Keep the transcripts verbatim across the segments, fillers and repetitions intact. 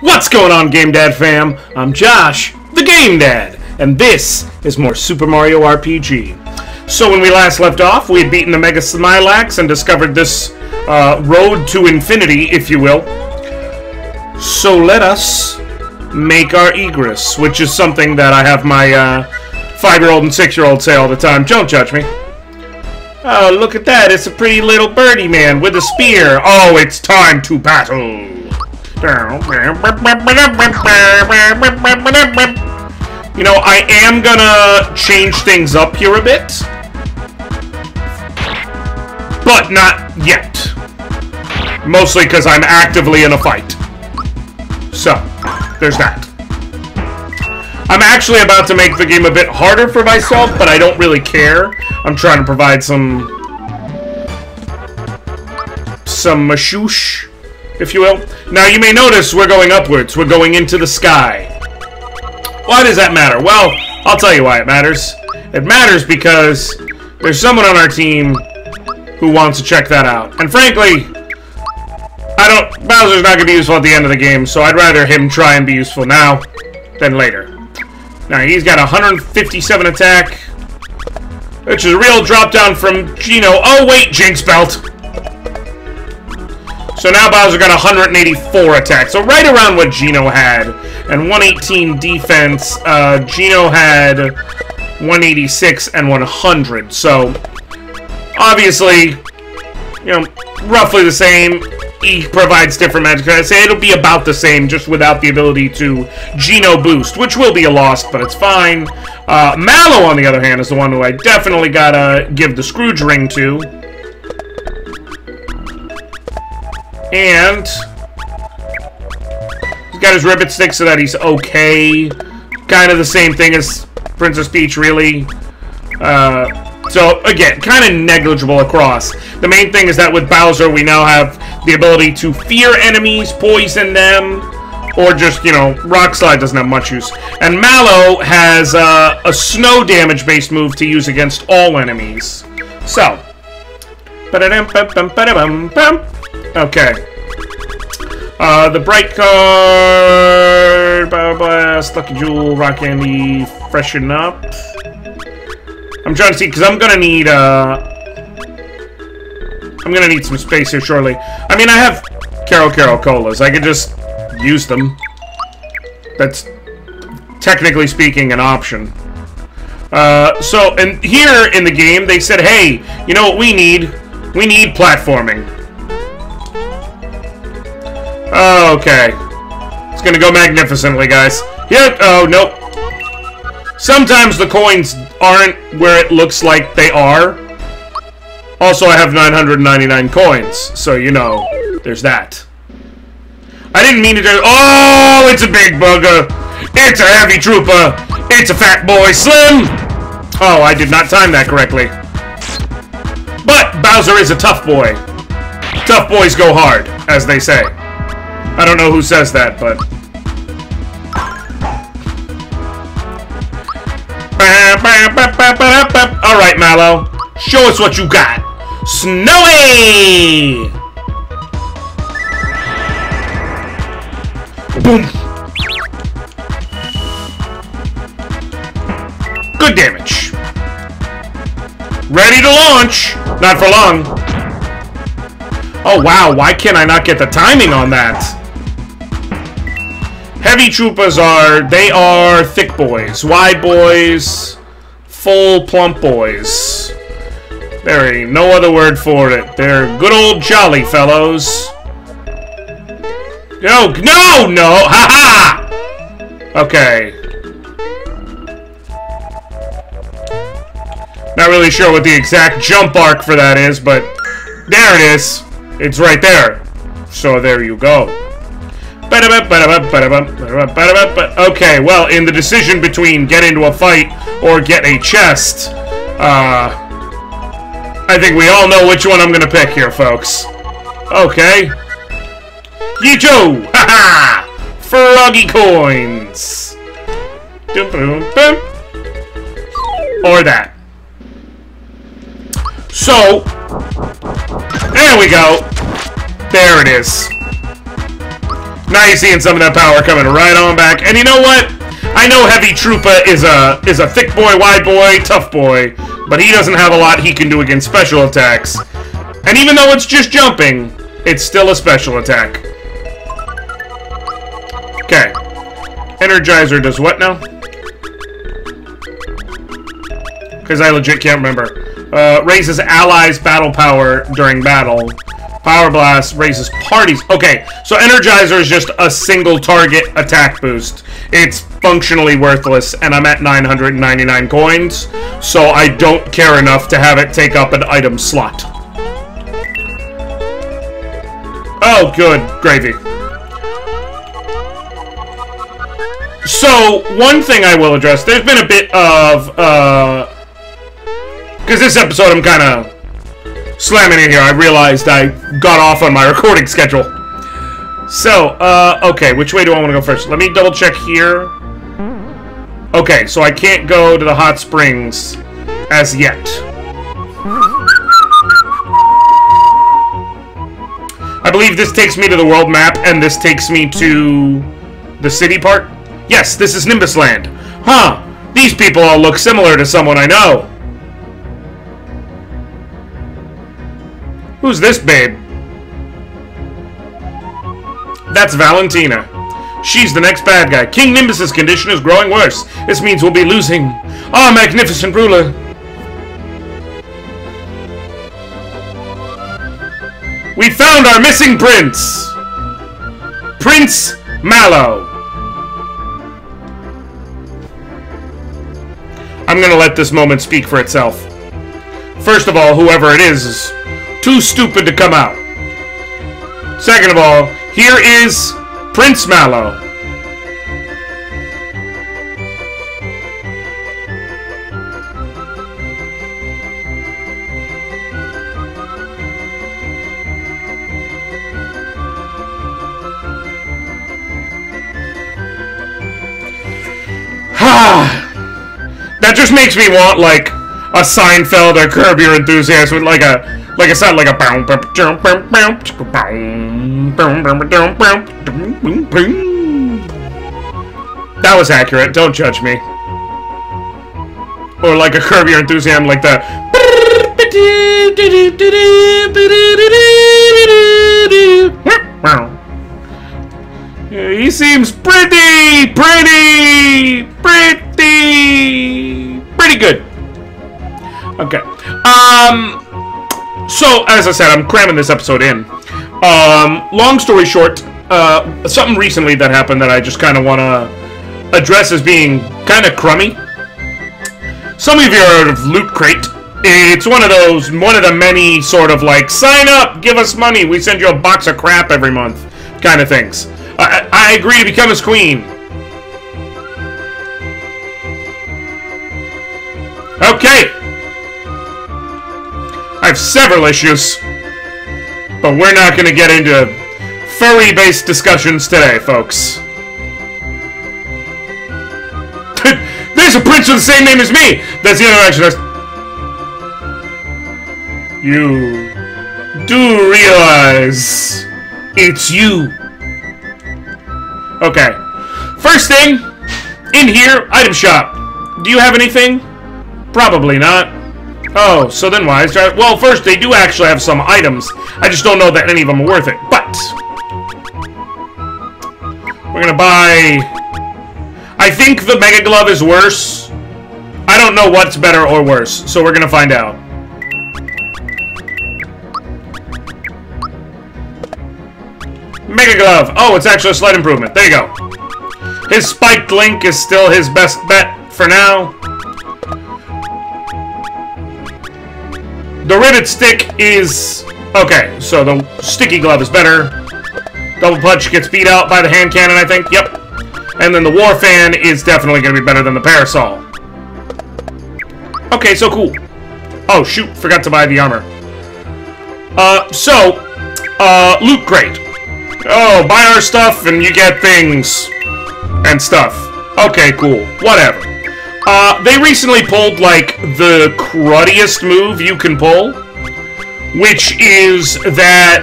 What's going on, Game Dad fam? I'm Josh, the Game Dad, and this is more Super Mario R P G. So when we last left off, we had beaten the Mega Smilax and discovered this uh, road to infinity, if you will. So let us make our egress, which is something that I have my uh, five-year-old and six-year-old say all the time. Don't judge me. Oh, look at that. It's a pretty little birdie man with a spear. Oh, it's time to battle. You know, I am gonna change things up here a bit. But not yet. Mostly because I'm actively in a fight. So, there's that. I'm actually about to make the game a bit harder for myself, but I don't really care. I'm trying to provide some... some mashoosh, if you will. Now, you may notice we're going upwards. We're going into the sky. Why does that matter? Well, I'll tell you why it matters. It matters because there's someone on our team who wants to check that out. And frankly, I don't... Bowser's not going to be useful at the end of the game, so I'd rather him try and be useful now than later. Now, he's got one hundred fifty-seven attack, which is a real drop down from Geno. Oh, wait, Jinx Belt. So now Bowser got one hundred eighty-four attack, so right around what Geno had. And one eighteen defense. Uh, Geno had one eighty-six and one hundred. So, obviously, you know, roughly the same. He provides different magic. I say it'll be about the same, just without the ability to Geno boost, which will be a loss, but it's fine. Uh, Mallow, on the other hand, is the one who I definitely gotta give the Scrooge ring to. And he's got his Ribbit Stick so that he's okay. Kind of the same thing as Princess Peach, really. Uh... So, again, kind of negligible across. The main thing is that with Bowser, we now have the ability to fear enemies, poison them, or just, you know, Rock Slide doesn't have much use. And Mallow has uh, a snow damage-based move to use against all enemies. So. Okay. Uh, the Bright Card, Power Blast, Lucky Jewel, Rock Candy, Freshen Up. I'm trying to see, because I'm going to need, uh... I'm going to need some space here shortly. I mean, I have Caro Caro Colas. I could just use them. That's, technically speaking, an option. Uh, so, and here in the game, they said, hey, you know what we need? We need platforming. Okay. It's going to go magnificently, guys. Here, oh, nope. Sometimes the coins aren't where it looks like they are. Also, I have nine hundred ninety-nine coins, so you know, there's that. I didn't mean to do... Oh, it's a big bugger. It's a Heavy Troopa. It's a Fat Boy Slim. Oh, I did not time that correctly. But Bowser is a tough boy. Tough boys go hard, as they say. I don't know who says that, but... Alright, Mallow. Show us what you got. Snowy! Boom. Good damage. Ready to launch. Not for long. Oh, wow. Why can't I not get the timing on that? Heavy Troopas are, they are thick boys, wide boys, full plump boys. There ain't no other word for it. They're good old jolly fellows. No, no, no, ha ha! Okay. Not really sure what the exact jump arc for that is, but there it is. It's right there. So there you go. Okay, well, in the decision between get into a fight or get a chest, uh, I think we all know which one I'm gonna pick here, folks. Okay. Yeejo! Ha ha! Froggy coins! Or that. So, there we go. There it is. Now you're seeing some of that power coming right on back. And you know what? I know Heavy Troopa is a is a thick boy, wide boy, tough boy, but he doesn't have a lot he can do against special attacks. And even though it's just jumping, it's still a special attack. Okay. Energizer does what now? Because I legit can't remember. Uh, raises allies' battle power during battle. Power Blast raises parties. Okay, so Energizer is just a single target attack boost. It's functionally worthless, and I'm at nine hundred ninety-nine coins, so I don't care enough to have it take up an item slot. Oh, good gravy. So, one thing I will address, there's been a bit of, uh... because this episode I'm kind of slamming in here. I realized I got off on my recording schedule. So, uh, okay, which way do I want to go first? Let me double check here. Okay, so I can't go to the hot springs as yet. I believe this takes me to the world map, and this takes me to the city part. Yes, this is Nimbus Land. Huh, these people all look similar to someone I know. Who's this babe? That's Valentina. She's the next bad guy. King Nimbus's condition is growing worse. This means we'll be losing our magnificent ruler. We found our missing prince! Prince Mallow. I'm gonna let this moment speak for itself. First of all, whoever it is is too stupid to come out. Second of all, here is Prince Mallow. That just makes me want, like, a Seinfeld or Curb Your Enthusiasm with, like, a Like it sounded like a boom, boom, boom, boom, boom, boom, boom, boom. That was accurate. Don't judge me. Or like a Curb Your Enthusiasm, like the. He seems pretty, pretty, pretty, pretty good. Okay. Um. So, as I said, I'm cramming this episode in. Um, long story short, uh, something recently that happened that I just kind of want to address as being kind of crummy. Some of you are heard of Loot Crate. It's one of those, one of the many sort of like, sign up, give us money, we send you a box of crap every month kind of things. I, I agree to become his queen. Okay. I have several issues, but we're not going to get into furry-based discussions today, folks. There's a prince with the same name as me! That's the other action. That's... You do realize it's you. Okay. First thing, in here, item shop. Do you have anything? Probably not. Oh, so then why is there... Well, first, they do actually have some items. I just don't know that any of them are worth it, but... We're gonna buy... I think the Mega Glove is worse. I don't know what's better or worse, so we're gonna find out. Mega Glove. Oh, it's actually a slight improvement. There you go. His Spiked Link is still his best bet for now. The Ribbit Stick is... Okay, so the Sticky Glove is better. Double Punch gets beat out by the Hand Cannon, I think. Yep. And then the War Fan is definitely going to be better than the Parasol. Okay, so cool. Oh, shoot. Forgot to buy the armor. Uh, so, uh, Loot Crate. Oh, buy our stuff and you get things and stuff. Okay, cool. Whatever. Uh, they recently pulled, like, the cruddiest move you can pull, which is that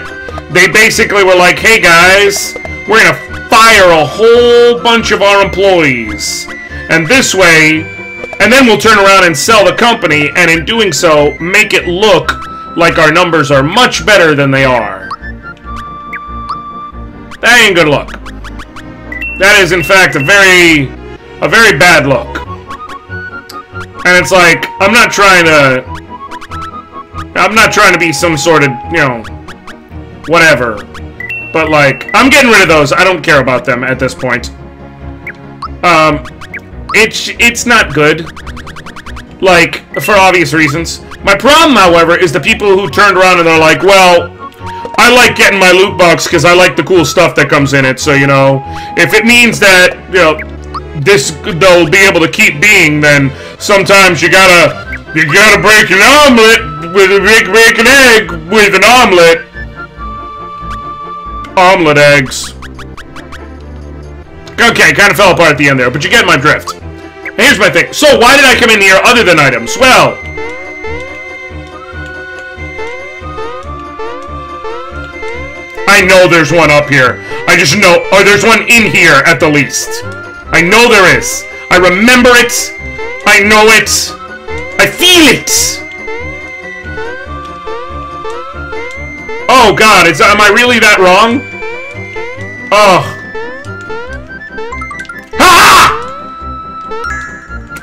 they basically were like, hey guys, we're gonna fire a whole bunch of our employees. And this way, and then we'll turn around and sell the company, and in doing so, make it look like our numbers are much better than they are. That ain't good luck. That is, in fact, a very, a very bad look. And it's like, I'm not trying to, I'm not trying to be some sort of, you know, whatever. But, like, I'm getting rid of those. I don't care about them at this point. Um, it's, it's not good. Like, for obvious reasons. My problem, however, is the people who turned around and they're like, well, I like getting my loot box because I like the cool stuff that comes in it. So, you know, if it means that, you know, this, they'll be able to keep being, then sometimes you gotta, you gotta break an omelet with a big, break an egg with an omelet. Omelet eggs. Okay, kind of fell apart at the end there, but you get my drift. Here's my thing. So, why did I come in here other than items? Well, I know there's one up here. I just know... Or there's one in here, at the least. I know there is. I remember it. I know it. I feel it. Oh, God. Is, am I really that wrong? Ugh. Ah!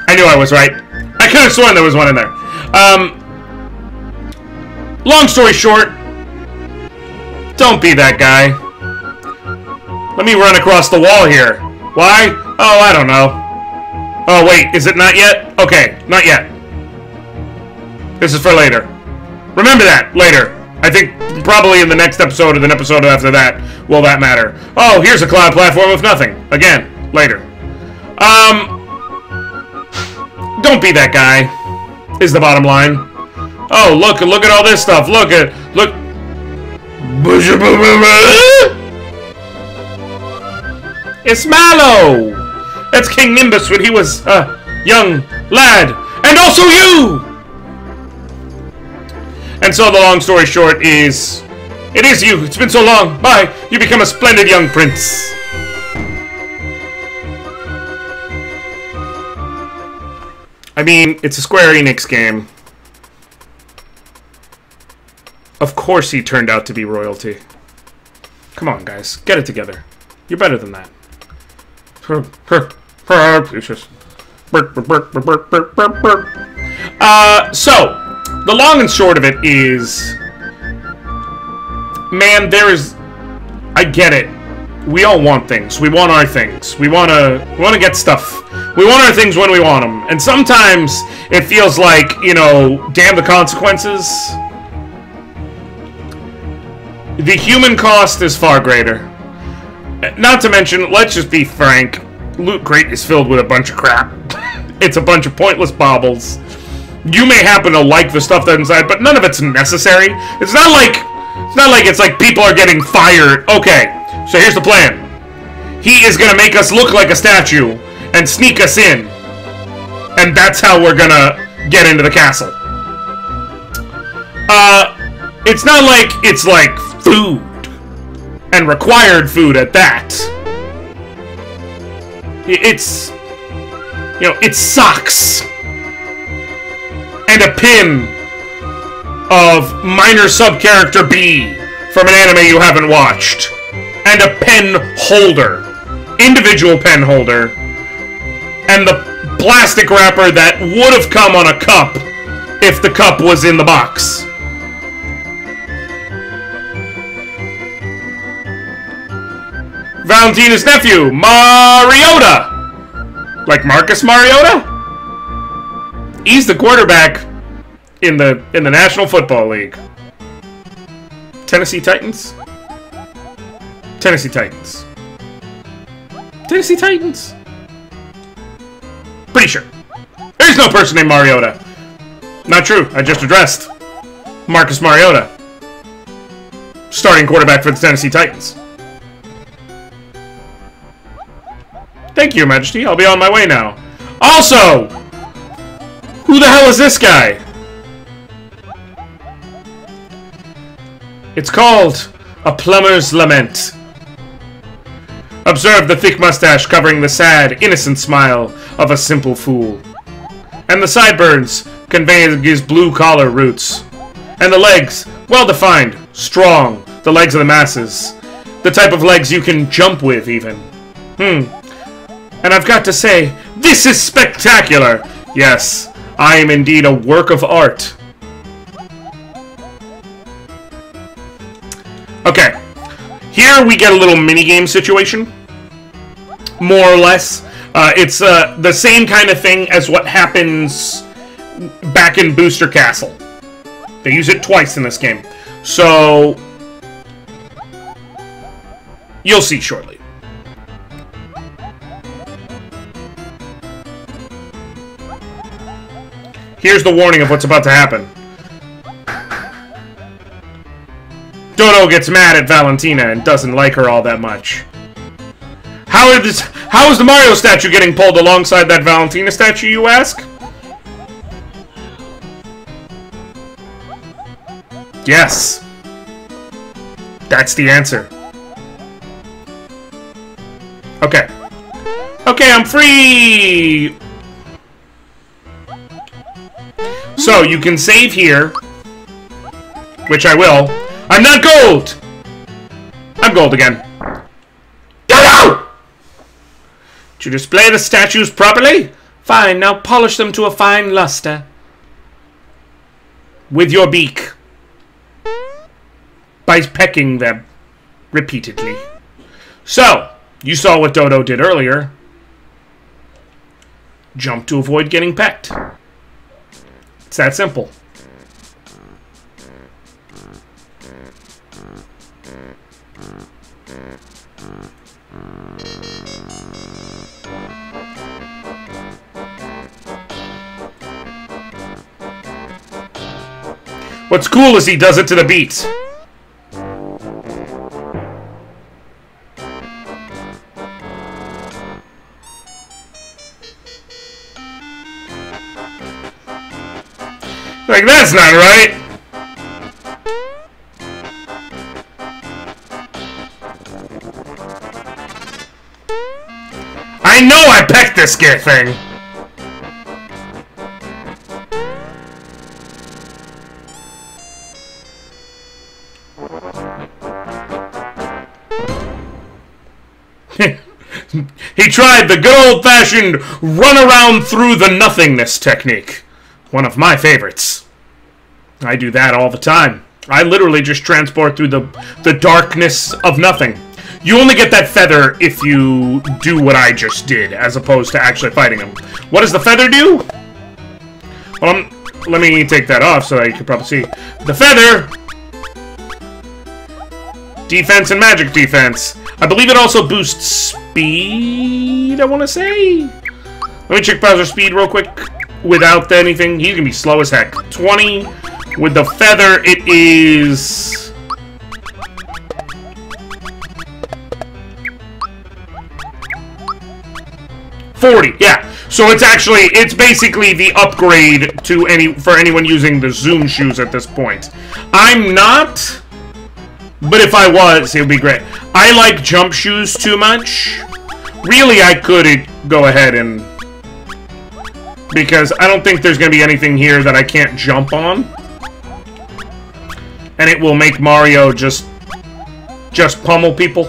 I knew I was right. I could have sworn there was one in there. Um, long story short... Don't be that guy. Let me run across the wall here. Why? Oh, I don't know. Oh, wait. Is it not yet? Okay. Not yet. This is for later. Remember that. Later. I think probably in the next episode or the episode after that will that matter. Oh, here's a cloud platform with nothing. Again. Later. Um. Don't be that guy. Is the bottom line. Oh, look. Look at all this stuff. Look at... Look... It's Mallow! That's King Nimbus when he was a young lad. And also you! And so the long story short is... It is you. It's been so long. Bye. You become a splendid young prince. I mean, it's a Square Enix game. Of course he turned out to be royalty. Come on, guys. Get it together. You're better than that. Uh, so, the long and short of it is... Man, there is... I get it. We all want things. We want our things. We want to we want to get stuff. We want our things when we want them. And sometimes it feels like, you know, damn the consequences... The human cost is far greater. Not to mention, let's just be frank, Loot Crate is filled with a bunch of crap. It's a bunch of pointless baubles. You may happen to like the stuff that's inside, but none of it's necessary. It's not like it's not like it's like people are getting fired. Okay, so here's the plan. He is gonna make us look like a statue and sneak us in. And that's how we're gonna get into the castle. Uh it's not like it's like food, and required food at that. It's, you know, it's socks and a pin of minor sub-character B from an anime you haven't watched, and a pen holder, individual pen holder, and the plastic wrapper that would have come on a cup if the cup was in the box. Valentina's nephew, Mariota! Like Marcus Mariota? He's the quarterback in the in the National Football League. Tennessee Titans? Tennessee Titans. Tennessee Titans? Pretty sure. There's no person named Mariota. Not true, I just addressed Marcus Mariota. Starting quarterback for the Tennessee Titans. Thank you, Your Majesty. I'll be on my way now. Also! Who the hell is this guy? It's called A Plumber's Lament. Observe the thick mustache covering the sad, innocent smile of a simple fool. And the sideburns conveying his blue-collar roots. And the legs, well-defined, strong, the legs of the masses. The type of legs you can jump with, even. Hmm. And I've got to say, this is spectacular! Yes, I am indeed a work of art. Okay. Here we get a little mini-game situation. More or less. Uh, it's uh, the same kind of thing as what happens back in Booster Castle. They use it twice in this game. So... you'll see shortly. Here's the warning of what's about to happen. Dodo gets mad at Valentina and doesn't like her all that much. How is, how is the Mario statue getting pulled alongside that Valentina statue, you ask? Yes. That's the answer. Okay. Okay, I'm free! So, you can save here. Which I will. I'm not gold! I'm gold again. Dodo! Did you display the statues properly? Fine, now polish them to a fine luster. With your beak. By pecking them. Repeatedly. So... you saw what Dodo did earlier. Jump to avoid getting pecked. It's that simple. What's cool is he does it to the beat. Like, that's not right! I know I pecked this gear thing! He tried the good old-fashioned run around through the nothingness technique. One of my favorites. I do that all the time. I literally just transport through the, the darkness of nothing. You only get that feather if you do what I just did, as opposed to actually fighting them. What does the feather do? Well, I'm, let me take that off so that you can probably see. The feather... defense and magic defense. I believe it also boosts speed, I want to say? Let me check Bowser's speed real quick. Without anything, he's gonna be slow as heck. twenty. With the feather, it is... forty, yeah. So it's actually, it's basically the upgrade to any for anyone using the Zoom shoes at this point. I'm not, but if I was, it would be great. I like jump shoes too much. Really, I could go ahead and... because I don't think there's going to be anything here that I can't jump on. And it will make Mario just... just pummel people.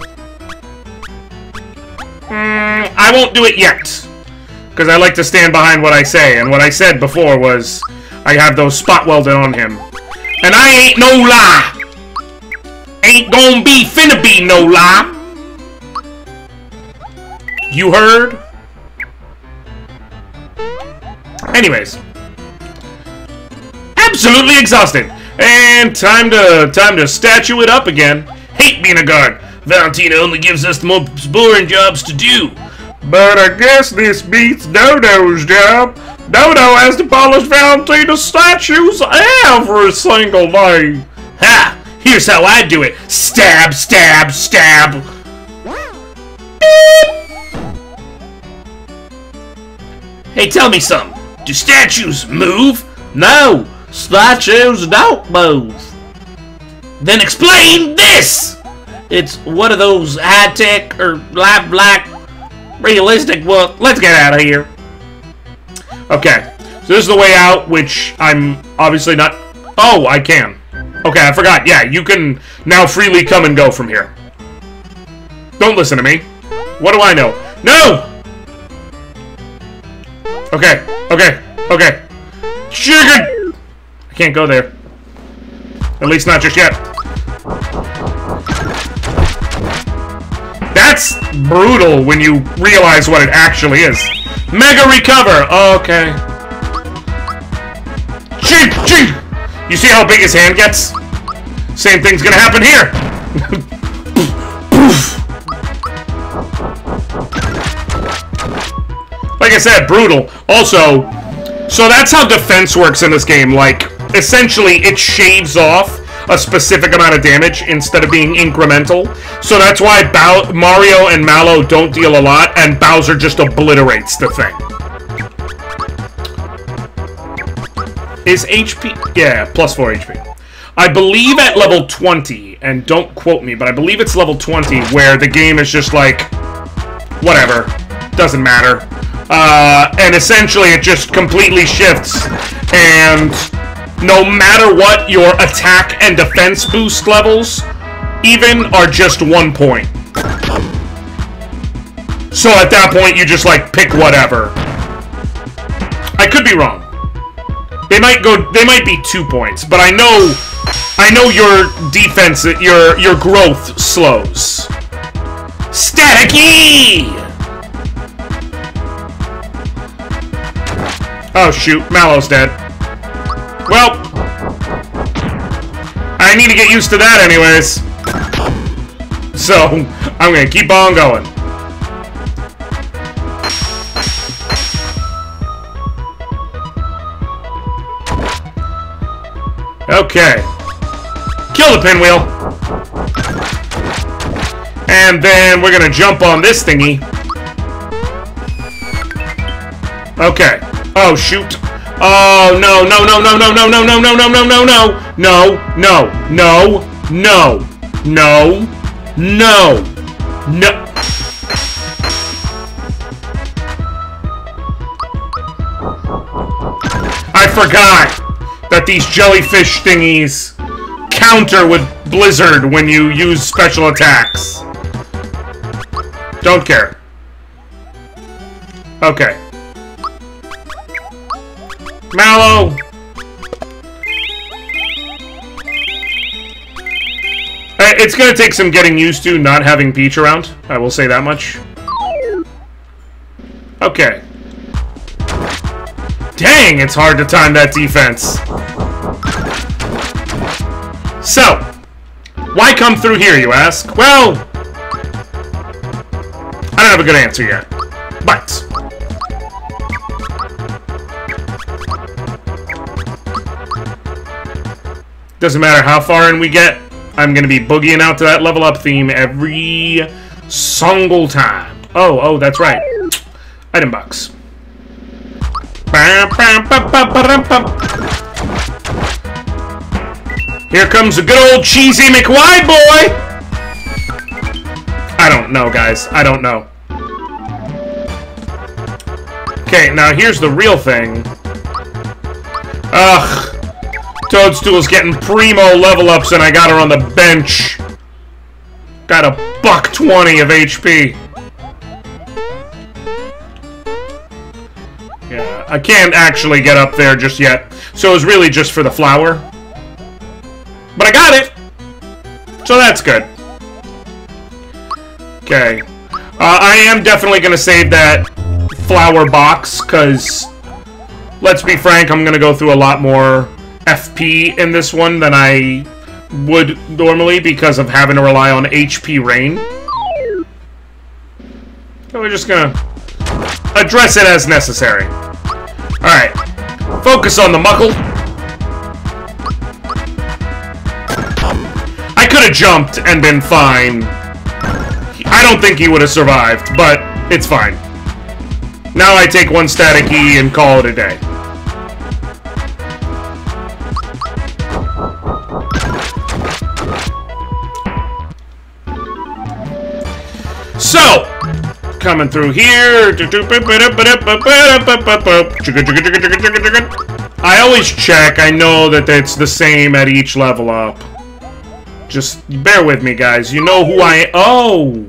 Mm, I won't do it yet. Because I like to stand behind what I say. And what I said before was... I have those spot welded on him. And I ain't no lie. Ain't gonna be finna be no lie. You heard? Anyways, absolutely exhausted, and time to time to statue it up again. Hate being a guard. Valentina only gives us the most boring jobs to do. But I guess this beats Dodo's job. Dodo has to polish Valentina's statues every single day. Ha! Here's how I do it: stab, stab, stab. Hey, tell me something. Do statues move? No! Statues don't move! Then explain this! It's one of those high-tech or live-like realistic ones. Let's get out of here. Okay. So this is the way out, which I'm obviously not... Oh, I can. Okay, I forgot. Yeah, you can now freely come and go from here. Don't listen to me. What do I know? No! Okay, okay, okay. Sugar! I can't go there. At least not just yet. That's brutal when you realize what it actually is. Mega recover! Okay. Ching, ching! You see how big his hand gets? Same thing's gonna happen here! Like I said, brutal. Also, so that's how defense works in this game. Like, essentially, it shaves off a specific amount of damage instead of being incremental. So that's why Bow- Mario and Mallow don't deal a lot, and Bowser just obliterates the thing. Is H P... Yeah, plus four H P. I believe at level twenty, and don't quote me, but I believe it's level twenty where the game is just like, whatever, doesn't matter. Uh, and essentially it just completely shifts, and no matter what, your attack and defense boost levels even are just one point. So at that point, you just like pick whatever. I could be wrong. They might go. They might be two points, but I know, I know your defense, your your growth slows. Staticky! Oh shoot, Mallow's dead. Well, I need to get used to that, anyways. So I'm gonna keep on going. Okay. Kill the pinwheel. And then we're gonna jump on this thingy. Okay. Oh, shoot. Oh, no, no, no, no, no, no, no, no, no, no, no, no, no. No, no, no, no, no, no, no. I forgot that these jellyfish thingies counter with Blizzard when you use special attacks. Don't care. Okay. Mallow! It's gonna take some getting used to not having Peach around. I will say that much. Okay. Dang, it's hard to time that defense. So, why come through here, you ask? Well, I don't have a good answer yet, but... doesn't matter how far in we get, I'm gonna be boogieing out to that level up theme every single time. Oh, oh, that's right. Item box. Here comes a good old cheesy McWide boy! I don't know, guys. I don't know. Okay, now here's the real thing. Ugh. Toadstool's getting primo level ups and I got her on the bench. Got a buck twenty of H P. Yeah, I can't actually get up there just yet. So it was really just for the flower. But I got it! So that's good. Okay. Uh, I am definitely going to save that flower box, because, let's be frank, I'm going to go through a lot more F P in this one than I would normally because of having to rely on H P rain. So we're just going to address it as necessary. Alright. Focus on the muckle. I could have jumped and been fine. I don't think he would have survived, but it's fine. Now I take one static E and call it a day. So, coming through here. I always check. I know that it's the same at each level up. Just bear with me, guys. You know who I... Oh!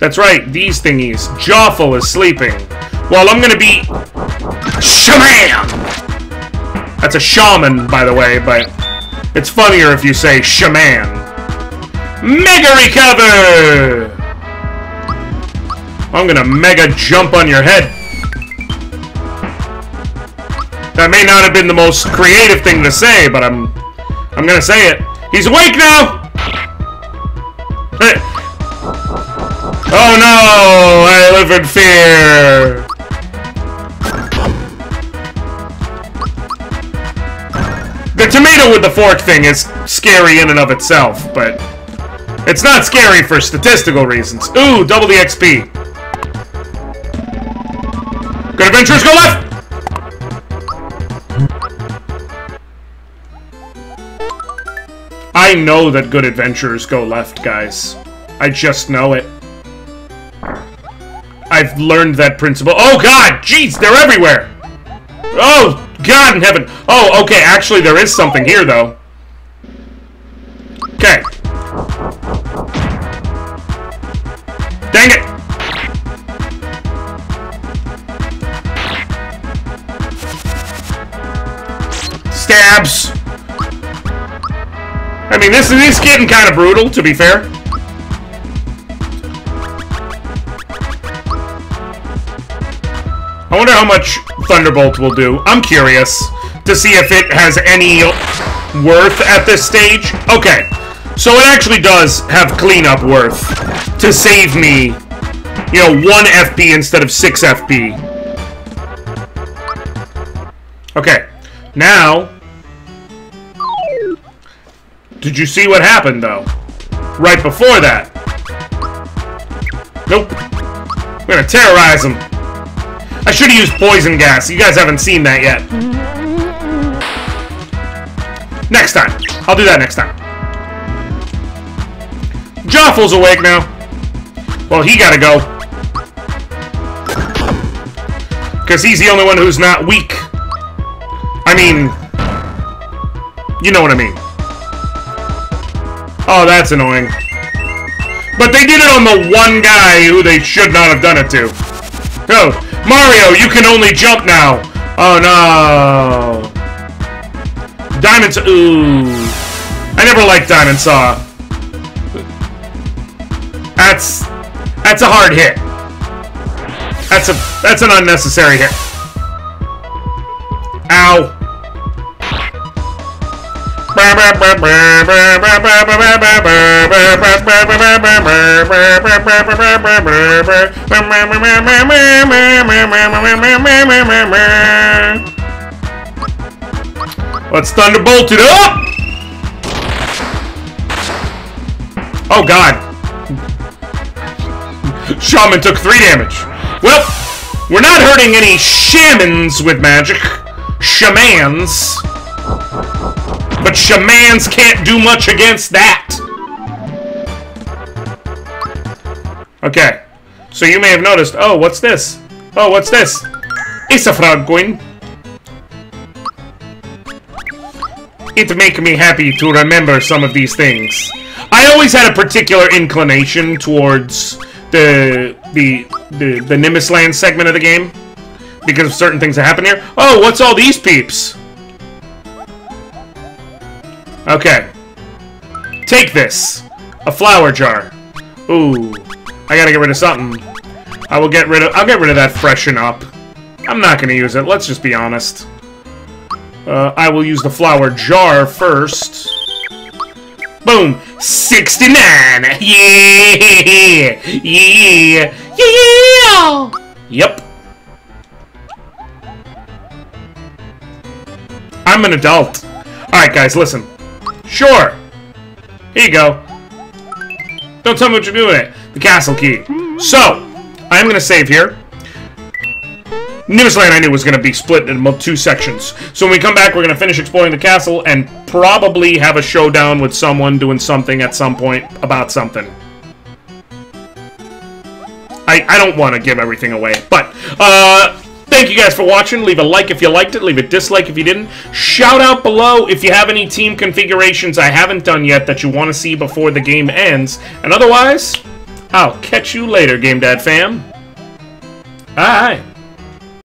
That's right, these thingies. Jawful is sleeping. Well, I'm gonna be... Shaman! That's a shaman, by the way, but... It's funnier if you say shaman. Mega recover! I'm gonna mega jump on your head. That may not have been the most creative thing to say, but I'm... I'm gonna say it. He's awake now! Hey. Oh no! I live in fear! The tomato with the fork thing is scary in and of itself, but... It's not scary for statistical reasons. Ooh, double the X P. Good adventures, go left! I know that good adventurers go left, guys. I just know it. I've learned that principle. Oh, God! Jeez, they're everywhere! Oh, God in heaven! Oh, okay, actually there is something here, though. Okay. Dang it! Stabs! I mean, this is getting kind of brutal, to be fair. I wonder how much Thunderbolt will do. I'm curious to see if it has any worth at this stage. Okay, so it actually does have cleanup worth to save me, you know, one F P instead of six F P. Okay, now... Did you see what happened, though? Right before that. Nope. I'm gonna terrorize him. I should've used poison gas. You guys haven't seen that yet. Next time. I'll do that next time. Joffle's awake now. Well, he gotta go. Because he's the only one who's not weak. I mean... You know what I mean. Oh, that's annoying. But they did it on the one guy who they should not have done it to. Oh, Mario, you can only jump now. Oh, no. Diamond Saw. Ooh. I never liked Diamond Saw. That's... That's a hard hit. That's a... That's an unnecessary hit. Ow. Let's Thunderbolt it up! Oh God. Shaman took three damage. Well, we're not hurting any shamans with magic. Shamans. But shamans can't do much against that. Okay. So you may have noticed. Oh, what's this? Oh, what's this? It's a frog coin. It makes me happy to remember some of these things. I always had a particular inclination towards the the the, the Nimbus Land segment of the game because of certain things that happen here. Oh, what's all these peeps? Okay. Take this. A flower jar. Ooh. I gotta get rid of something. I will get rid of... I'll get rid of that freshen up. I'm not gonna use it. Let's just be honest. Uh, I will use the flower jar first. Boom. sixty-nine! Yeah! Yeah! Yeah! Yeah! Yep. I'm an adult. Alright, guys, listen. Sure. Here you go. Don't tell me what you're doing it. The castle key. So, I'm going to save here. Nimbus Land I knew was going to be split into two sections. So when we come back, we're going to finish exploring the castle and probably have a showdown with someone doing something at some point about something. I, I don't want to give everything away. But, uh, thank you guys for watching. Leave a like if you liked it. Leave a dislike if you didn't. Shout out below if you have any team configurations I haven't done yet that you want to see before the game ends. And otherwise, I'll catch you later, Game Dad fam. Bye.